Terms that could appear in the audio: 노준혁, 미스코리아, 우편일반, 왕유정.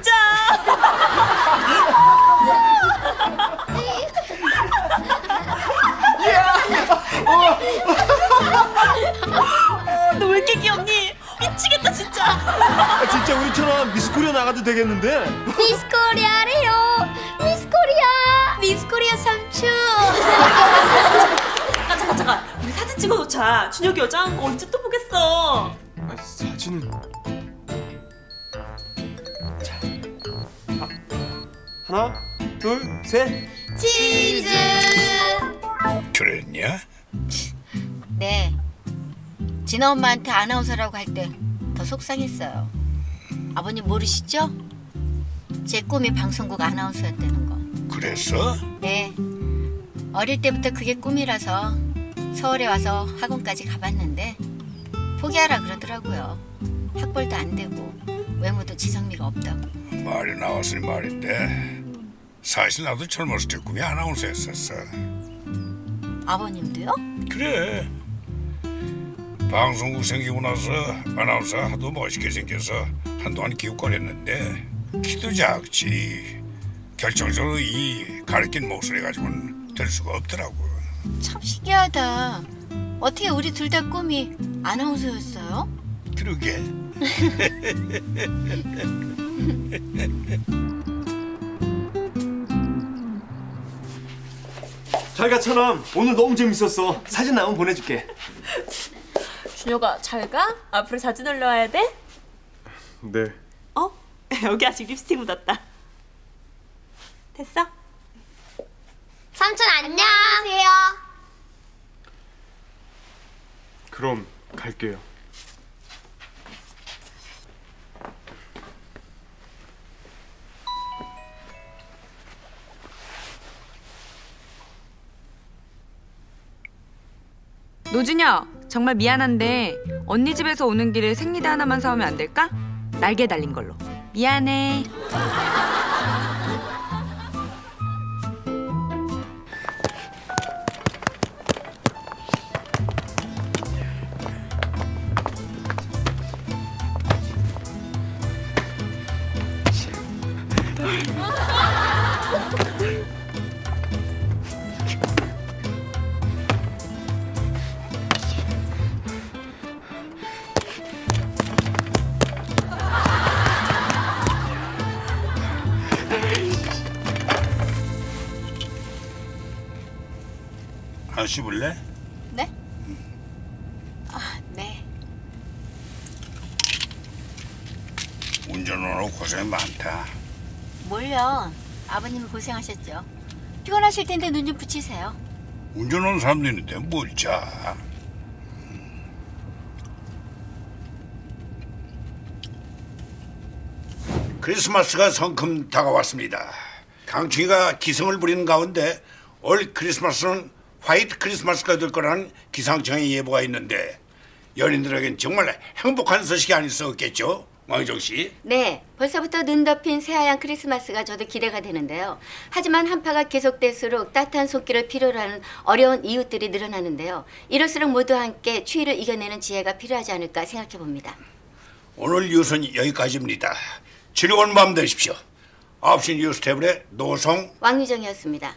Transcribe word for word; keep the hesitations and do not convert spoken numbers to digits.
진짜. 너 왜 이렇게 귀엽니? 미치겠다 진짜. 아, 진짜 우리처럼 미스코리아 나가도 되겠는데? 미스코리아래요. 미스코리아. 미스코리아 삼촌. 잠깐 잠깐 잠깐. 우리 사진 찍어놓자. 준혁이 여장 언제 또 보겠어. 아, 사진을. 자, 아, 하나, 둘, 셋. 치즈. 그랬냐? 네. 진아 엄마한테 아나운서라고 할 때 더 속상했어요. 아버님 모르시죠? 제 꿈이 방송국 아나운서였다는 거. 그래서? 네. 어릴 때부터 그게 꿈이라서 서울에 와서 학원까지 가봤는데 포기하라 그러더라고요. 학벌도 안 되고 외모도 지성미가 없다고. 말이 나왔으니 말인데 사실 나도 젊었을 때 꿈이 아나운서였었어. 아버님도요? 그래. 방송국 생기고 나서 아나운서 하도 멋있게 생겨서 한동안 기웃거렸는데 키도 작지 결정적으로 이 가르친 목소리 가지고는 될 수가 없더라고. 참 신기하다. 어떻게 우리 둘 다 꿈이 아나운서였어요? 그러게. 잘 가 천암. 오늘 너무 재밌었어. 사진 나오면 보내줄게. 준혁아, 잘 가? 앞으로 자주 놀러 와야 돼? 네. 어? 여기 아직 립스틱 묻었다. 됐어? 삼촌 안녕! 안녕하세요. 그럼 갈게요. 노준혁! 정말 미안한데 언니 집에서 오는 길에 생리대 하나만 사오면 안 될까? 날개 달린 걸로. 미안해. 안 씹을래? 네? 응. 아, 네. 운전하느라 고생 많다. 뭘요? 아버님은 고생하셨죠. 피곤하실 텐데 눈 좀 붙이세요. 운전하는 사람도 있는데 뭘 자. 크리스마스가 성큼 다가왔습니다. 강충이가 기승을 부리는 가운데 올 크리스마스는 화이트 크리스마스가 될 거라는 기상청의 예보가 있는데 연인들에겐 정말 행복한 소식이 아닐 수 없겠죠? 왕유정 씨? 네, 벌써부터 눈 덮인 새하얀 크리스마스가 저도 기대가 되는데요. 하지만 한파가 계속될수록 따뜻한 손길을 필요로 하는 어려운 이웃들이 늘어나는데요. 이럴수록 모두 함께 추위를 이겨내는 지혜가 필요하지 않을까 생각해 봅니다. 오늘 뉴스는 여기까지입니다. 즐거운 밤 되십시오. 아홉 시 뉴스 태블의 노성 왕유정이었습니다.